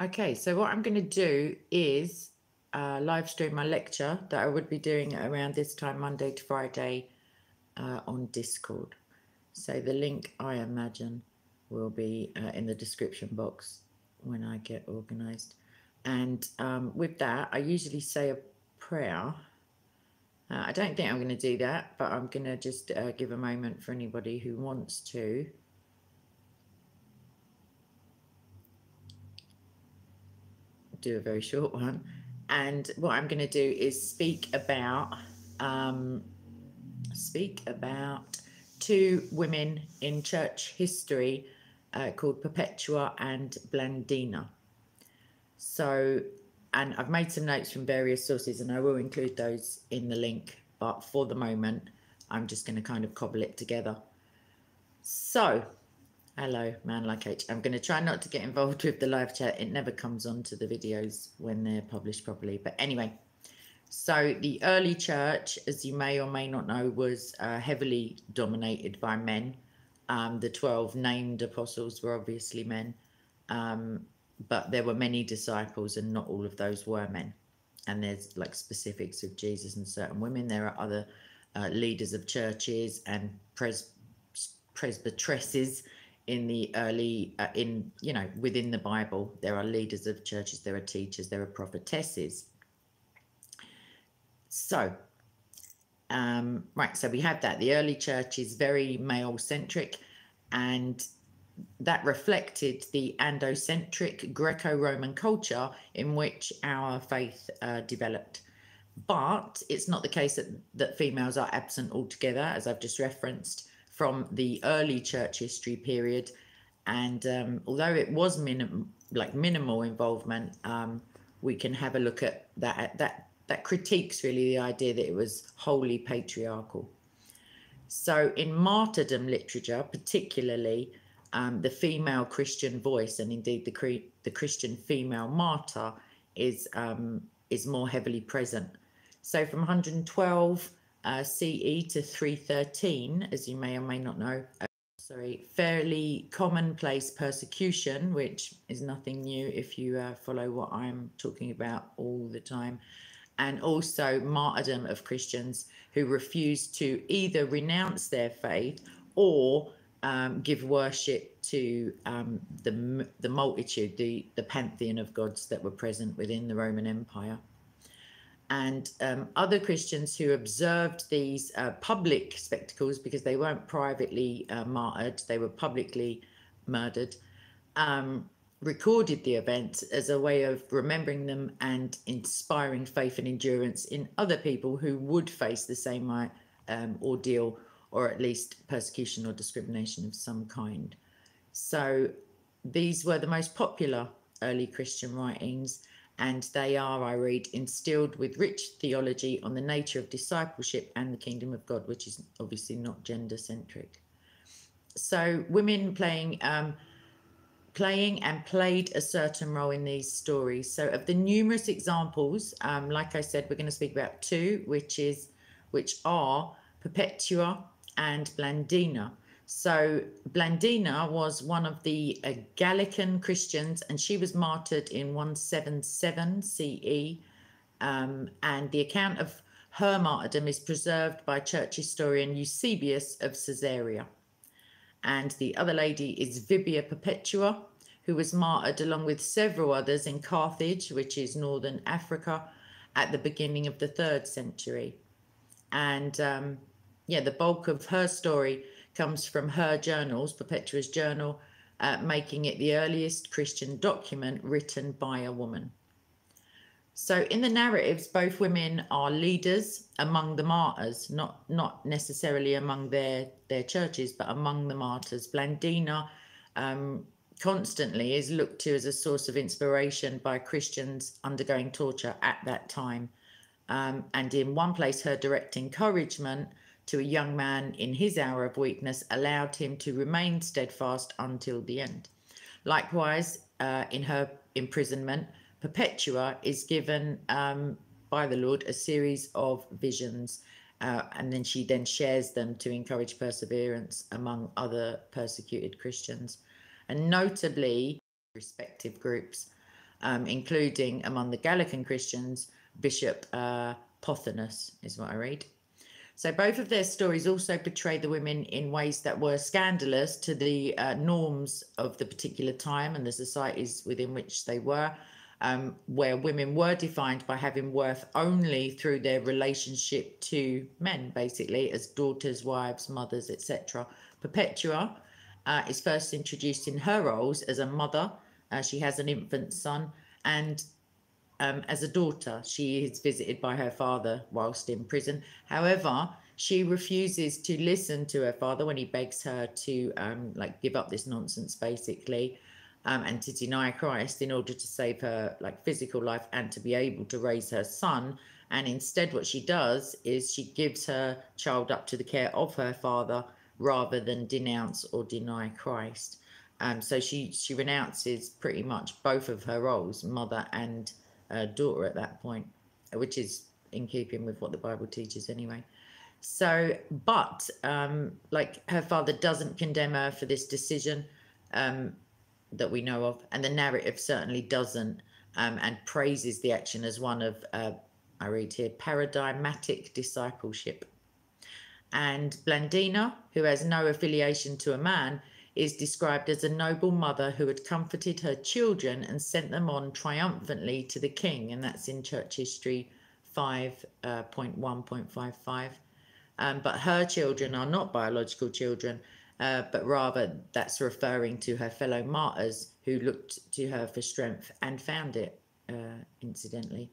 Okay, so what I'm going to do is live stream my lecture that I would be doing around this time, Monday to Friday, on Discord. So the link, I imagine, will be in the description box when I get organised. And with that, I usually say a prayer. I don't think I'm going to do that, but I'm going to just give a moment for anybody who wants to. Do a very short one. And what I'm going to do is speak about two women in church history called Perpetua and Blandina. So, and I've made some notes from various sources, and I will include those in the link, but for the moment, I'm just going to kind of cobble it together. So, hello, man like H. I'm going to try not to get involved with the live chat. It never comes onto the videos when they're published properly. But anyway, so the early church, as you may or may not know, was heavily dominated by men. The 12 named apostles were obviously men. But there were many disciples, and not all of those were men. And there's like specifics of Jesus and certain women. There are other leaders of churches and presbyteresses in the early, within the Bible. There are leaders of churches, there are teachers, there are prophetesses. So, right, so we have that. The early church is very male-centric, and that reflected the Andocentric Greco-Roman culture in which our faith developed. But it's not the case that females are absent altogether, as I've just referenced, from the early church history period. And although it was minimal involvement, we can have a look at that critiques really the idea that it was wholly patriarchal. So in martyrdom literature, particularly, the female Christian voice, and indeed the Christian female martyr, is more heavily present. So from 112 CE to 313, as you may or may not know, fairly commonplace persecution, which is nothing new if you follow what I'm talking about all the time, and also martyrdom of Christians who refused to either renounce their faith or give worship to the multitude, the pantheon of gods that were present within the Roman Empire. And other Christians who observed these public spectacles, because they weren't privately martyred, they were publicly murdered, recorded the events as a way of remembering them and inspiring faith and endurance in other people who would face the same ordeal, or at least persecution or discrimination of some kind. So these were the most popular early Christian writings, and they are, I read, instilled with rich theology on the nature of discipleship and the kingdom of God, which is obviously not gender-centric. So women played a certain role in these stories. So of the numerous examples, like I said, we're going to speak about two, which are Perpetua and Blandina. So Blandina was one of the Gallican Christians, and she was martyred in 177 CE. And the account of her martyrdom is preserved by church historian Eusebius of Caesarea. And the other lady is Vibia Perpetua, who was martyred along with several others in Carthage, which is northern Africa, at the beginning of the 3rd century. And the bulk of her story comes from her journals, Perpetua's journal, making it the earliest Christian document written by a woman. So in the narratives, both women are leaders among the martyrs, not necessarily among their churches, but among the martyrs. Blandina constantly is looked to as a source of inspiration by Christians undergoing torture at that time. And in one place, her direct encouragement to a young man in his hour of weakness allowed him to remain steadfast until the end. Likewise, in her imprisonment, Perpetua is given by the Lord a series of visions, and then she shares them to encourage perseverance among other persecuted Christians. And notably, respective groups, including among the Gallican Christians, Bishop Pothinus is what I read. So both of their stories also portrayed the women in ways that were scandalous to the norms of the particular time and the societies within which they were, where women were defined by having worth only through their relationship to men, basically, as daughters, wives, mothers, etc. Perpetua is first introduced in her roles as a mother. She has an infant son, and as a daughter, she is visited by her father whilst in prison. However, she refuses to listen to her father when he begs her to like give up this nonsense, basically, and to deny Christ in order to save her like physical life and to be able to raise her son. And instead, what she does is she gives her child up to the care of her father rather than denounce or deny Christ. So she renounces pretty much both of her roles, mother and daughter at that point, which is in keeping with what the Bible teaches anyway. So, but like her father doesn't condemn her for this decision that we know of, and the narrative certainly doesn't, and praises the action as one of, I read here, paradigmatic discipleship. And Blandina, who has no affiliation to a man, is described as a noble mother who had comforted her children and sent them on triumphantly to the king. And that's in Church History 5.1.55. But her children are not biological children, but rather that's referring to her fellow martyrs who looked to her for strength and found it, incidentally.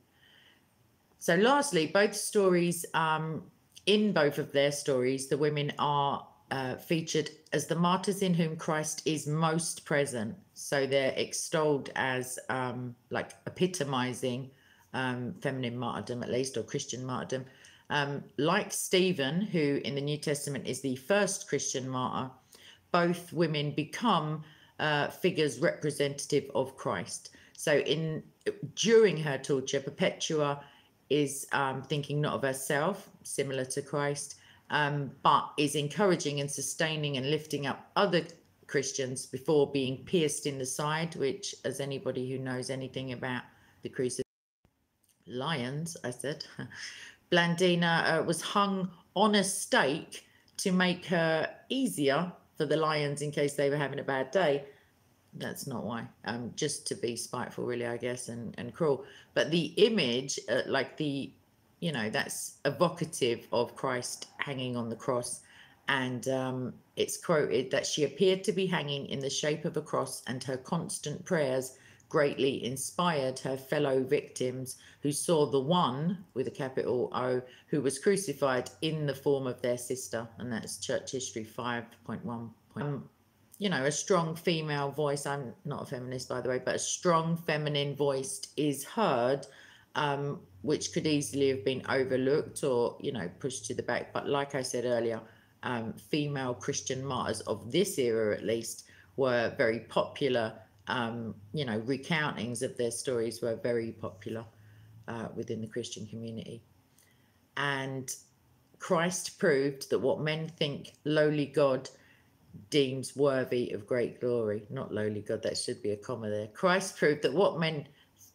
So lastly, both stories, in both of their stories, the women are featured as the martyrs in whom Christ is most present. So they're extolled as like epitomizing feminine martyrdom, at least, or Christian martyrdom. Like Stephen, who in the New Testament is the first Christian martyr, both women become figures representative of Christ. So during her torture, Perpetua is thinking not of herself, similar to Christ, but is encouraging and sustaining and lifting up other Christians before being pierced in the side, which, as anybody who knows anything about the crucifixion, lions, I said, Blandina was hung on a stake to make her easier for the lions in case they were having a bad day. That's not why, just to be spiteful, really, I guess, and cruel. But the image, like the, you know, that's evocative of Christ hanging on the cross. And it's quoted that she appeared to be hanging in the shape of a cross, and her constant prayers greatly inspired her fellow victims who saw the one, with a capital O, who was crucified in the form of their sister. And that's Church History 5.1. You know, a strong female voice, I'm not a feminist, by the way, but a strong feminine voice is heard, which could easily have been overlooked or, you know, pushed to the back. But like I said earlier, female Christian martyrs of this era, at least, were very popular. You know, recountings of their stories were very popular within the Christian community. And Christ proved that what men think lowly God deems worthy of great glory. Not lowly God, that should be a comma there. Christ proved that what men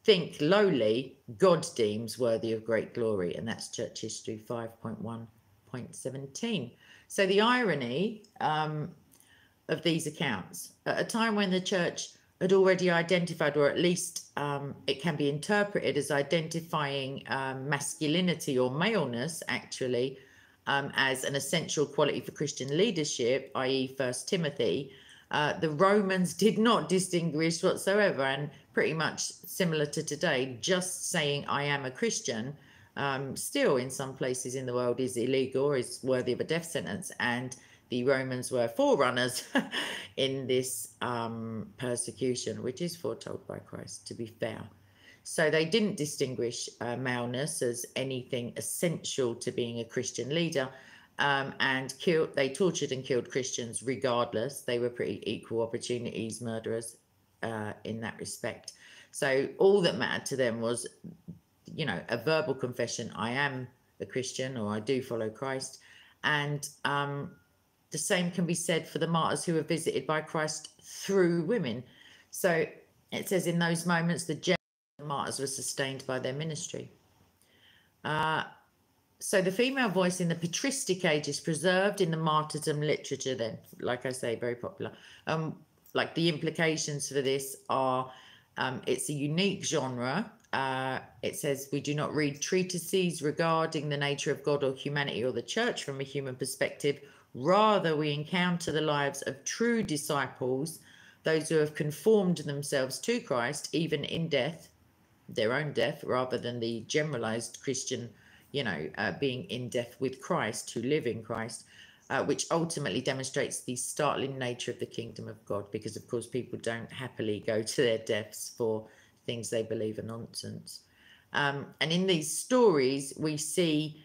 think lowly, God deems worthy of great glory. And that's Church History 5.1.17. So the irony of these accounts, at a time when the church had already identified, or at least it can be interpreted as identifying masculinity or maleness, actually, as an essential quality for Christian leadership, i.e. 1 Timothy, the Romans did not distinguish whatsoever, and pretty much similar to today, just saying I am a Christian still in some places in the world is illegal or is worthy of a death sentence. And the Romans were forerunners in this persecution, which is foretold by Christ, to be fair. So they didn't distinguish maleness as anything essential to being a Christian leader, and they tortured and killed Christians regardless. They were pretty equal opportunities murderers in that respect. So all that mattered to them was, you know, a verbal confession, I am a Christian, or I do follow Christ. And the same can be said for the martyrs who were visited by Christ through women. So It says, in those moments, the general martyrs were sustained by their ministry. So the female voice in the patristic age is preserved in the martyrdom literature then, like I say, very popular. Like the implications for this are, it's a unique genre. It says, we do not read treatises regarding the nature of God or humanity or the church from a human perspective. Rather, we encounter the lives of true disciples, those who have conformed themselves to Christ, even in death, their own death, rather than the generalized Christian, you know, being in death with Christ, who live in Christ, which ultimately demonstrates the startling nature of the kingdom of God, because, of course, people don't happily go to their deaths for things they believe are nonsense. And in these stories, we see,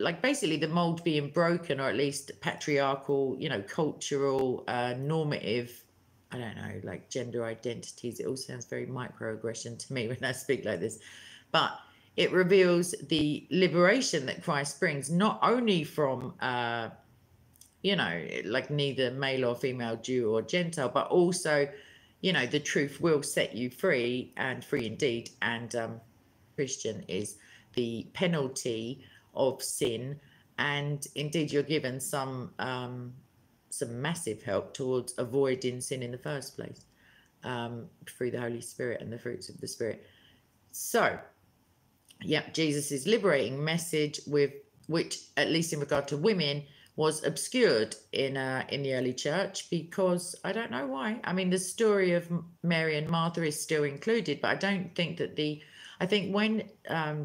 like, basically the mold being broken, or at least patriarchal, you know, cultural, normative, I don't know, like gender identities. It all sounds very microaggression to me when I speak like this. But it reveals the liberation that Christ brings, not only from, you know, like neither male or female, Jew or Gentile, but also, you know, the truth will set you free, and free indeed. And Christian is the penalty of sin, and indeed you're given some massive help towards avoiding sin in the first place, through the Holy Spirit and the fruits of the Spirit. So, yeah, Jesus's liberating message, with which, at least in regard to women, was obscured in the early church, because I don't know why. I mean, the story of Mary and Martha is still included, but I don't think that the, I think when,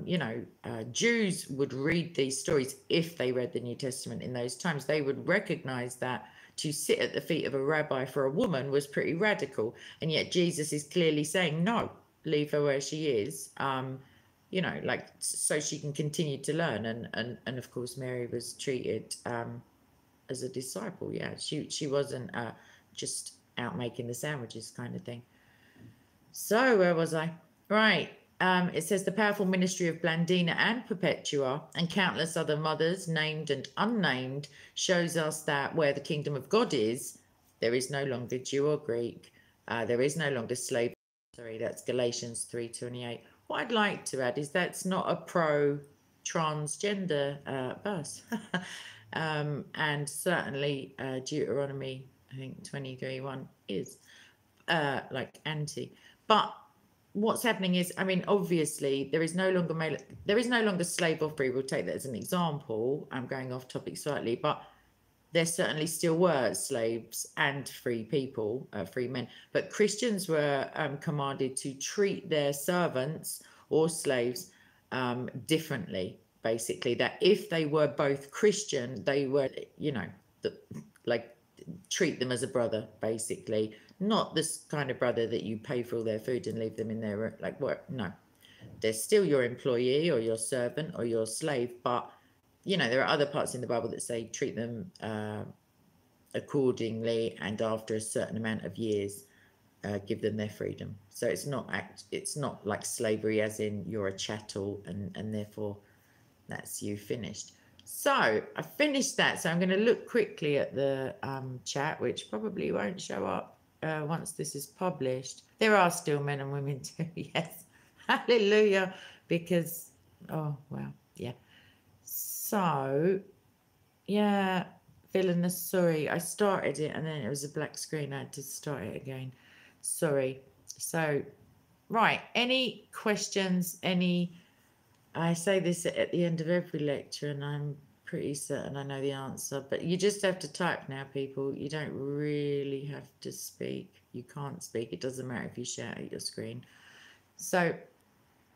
you know, Jews would read these stories, if they read the New Testament in those times, they would recognize that to sit at the feet of a rabbi for a woman was pretty radical. And yet Jesus is clearly saying, no, leave her where she is, you know, like, so she can continue to learn. And of course, Mary was treated as a disciple. Yeah, she wasn't just out making the sandwiches kind of thing. So where was I? Right. It says the powerful ministry of Blandina and Perpetua and countless other mothers, named and unnamed, shows us that where the kingdom of God is, there is no longer Jew or Greek. There is no longer slave. Sorry, that's Galatians 3:28. What I'd like to add is that's not a pro-transgender verse. And certainly Deuteronomy, I think 23:1 is like anti. But what's happening is, I mean, obviously there is no longer male, there is no longer slave or free. We'll take that as an example. I'm going off topic slightly, but there certainly still were slaves and free people, free men, but Christians were commanded to treat their servants or slaves differently, basically, that if they were both Christian, they were, you know, like treat them as a brother, basically, not this kind of brother that you pay for all their food and leave them in their, like, work. No, they're still your employee or your servant or your slave, but, you know, there are other parts in the Bible that say treat them accordingly, and after a certain amount of years, give them their freedom. So it's not like slavery as in you're a chattel and therefore that's you finished. So I finished that. So I'm going to look quickly at the chat, which probably won't show up once this is published. There are still men and women too. Yes. Hallelujah. Because, oh, well, yeah. So, yeah, villainous, sorry. I started it and then it was a black screen. I had to start it again. Sorry. So, right, any questions, any... I say this at the end of every lecture and I'm pretty certain I know the answer, but you just have to type now, people. You don't really have to speak. You can't speak. It doesn't matter if you shout at your screen. So,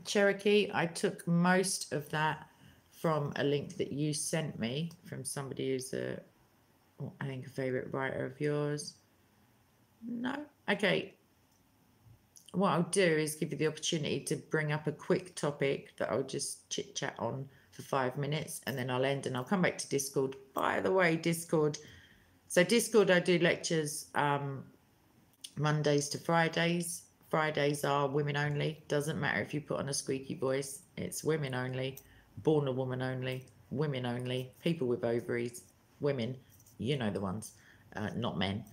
Cherokee, I took most of that from a link that you sent me from somebody who's a, oh, I think a favorite writer of yours. No? Okay. What I'll do is give you the opportunity to bring up a quick topic that I'll just chit chat on for 5 minutes, and then I'll end and I'll come back to Discord. By the way, Discord. So Discord, I do lectures Mondays to Fridays. Fridays are women only. Doesn't matter if you put on a squeaky voice. It's women only. Born a woman only, women only, people with ovaries, women, you know the ones, not men.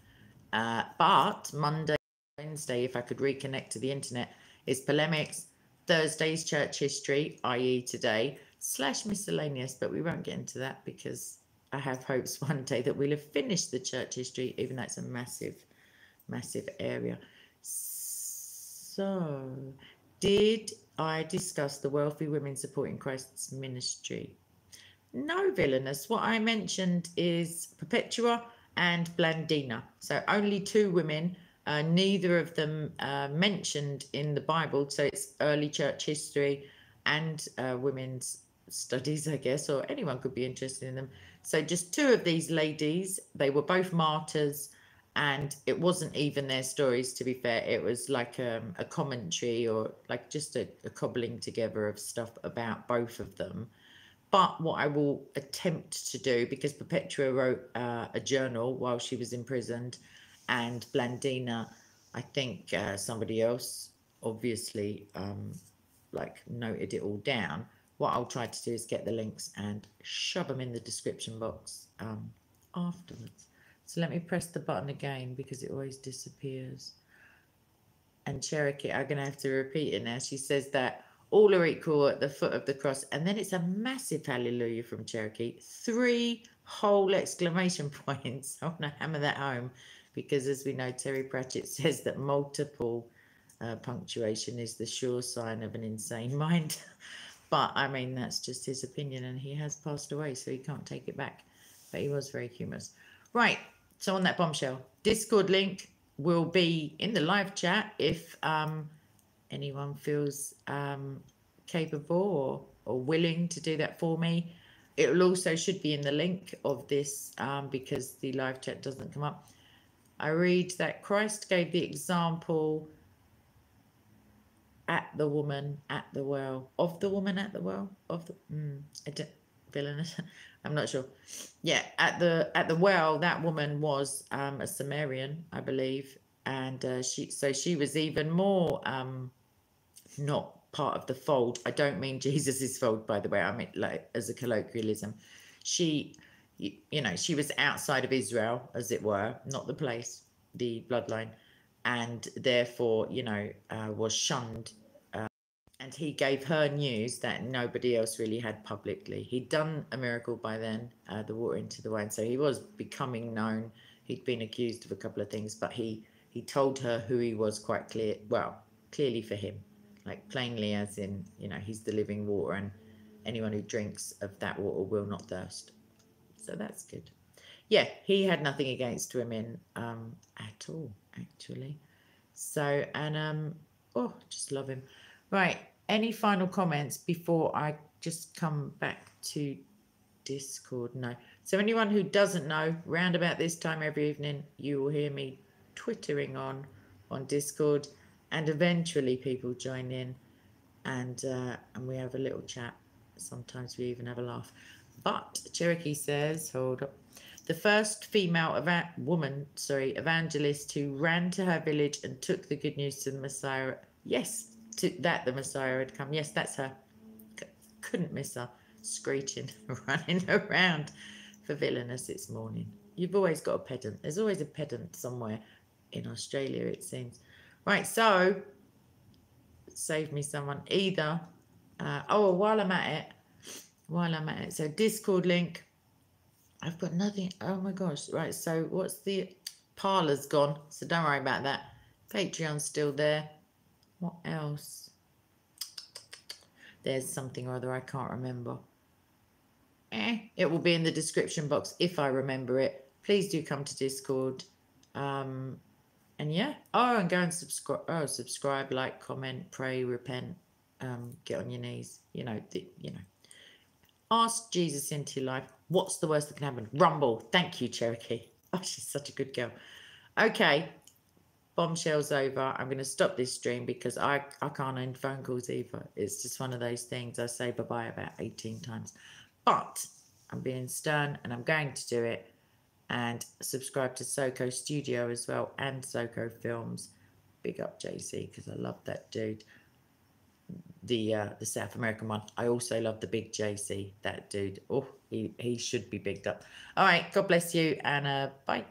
But Monday Wednesday, if I could reconnect to the internet, is polemics, Thursday's church history, i.e. today, slash miscellaneous, but we won't get into that because I have hopes one day that we'll have finished the church history, even though it's a massive, massive area. So, did I discuss the wealthy women supporting Christ's ministry? No, Villainous. What I mentioned is Perpetua and Blandina. So only two women, neither of them mentioned in the Bible. So it's early church history and women's studies, I guess, or anyone could be interested in them. So just two of these ladies, they were both martyrs. And it wasn't even their stories, to be fair. It was like a commentary or like just a cobbling together of stuff about both of them. But what I will attempt to do, because Perpetua wrote a journal while she was imprisoned, and Blandina, I think somebody else obviously like noted it all down. What I'll try to do is get the links and shove them in the description box afterwards. So let me press the button again because it always disappears. And Cherokee, I'm going to have to repeat it now. She says that all are equal at the foot of the cross. And then it's a massive hallelujah from Cherokee. 3 whole exclamation points. I want to hammer that home because, as we know, Terry Pratchett says that multiple punctuation is the sure sign of an insane mind. But, I mean, that's just his opinion and he has passed away, so he can't take it back. But he was very humorous. Right, so on that bombshell, Discord link will be in the live chat if anyone feels capable or willing to do that for me. It will also should be in the link of this because the live chat doesn't come up. I read that Christ gave the example at the woman at the well, of the woman at the well, of the... I don't, Villainous. I'm not sure. Yeah, at the well, that woman was a Sumerian, I believe, and she was even more not part of the fold. I don't mean Jesus's fold, by the way. I mean like as a colloquialism. She, you know, she was outside of Israel, as it were, not the place, the bloodline, and therefore, you know, was shunned. And he gave her news that nobody else really had publicly. He'd done a miracle by then, the water into the wine. So he was becoming known. He'd been accused of a couple of things, but he told her who he was quite clear. Well, clearly for him, like plainly as in, you know, he's the living water and anyone who drinks of that water will not thirst. So that's good. Yeah, he had nothing against women at all, actually. So, and, oh, just love him. Right, any final comments before I just come back to Discord? No. So anyone who doesn't know, round about this time every evening, you will hear me twittering on Discord, and eventually people join in and we have a little chat. Sometimes we even have a laugh. But Cherokee says, hold up, the first female evangelist who ran to her village and took the good news to the Messiah. Yes. That the Messiah had come. Yes, that's her. Couldn't miss her. Screeching, running around for Villainous. It's morning. You've always got a pedant. There's always a pedant somewhere in Australia, it seems. Right, so save me someone. Either. While I'm at it. So Discord link. I've got nothing. Oh my gosh. Right, so what's the parlour's gone? So don't worry about that. Patreon's still there. What else? There's something or other I can't remember. It will be in the description box if I remember it. Please do come to Discord. And yeah. Oh, and go and subscribe. Oh, subscribe, like, comment, pray, repent. Get on your knees. You know, ask Jesus into your life. What's the worst that can happen? Rumble. Thank you, Cherokee. Oh, she's such a good girl. Okay. Bombshell's over. I'm going to stop this stream because I can't end phone calls either. It's just one of those things. I say bye-bye about 18 times. But I'm being stern and I'm going to do it. And subscribe to Soko Studio as well and Soko Films. Big up JC because I love that dude. The South American one. I also love the big JC, that dude. Oh, he should be bigged up. All right. God bless you and bye.